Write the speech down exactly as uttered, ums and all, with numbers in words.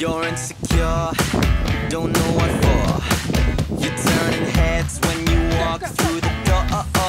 You're insecure, don't know what for. You're turning heads when you walk through the door.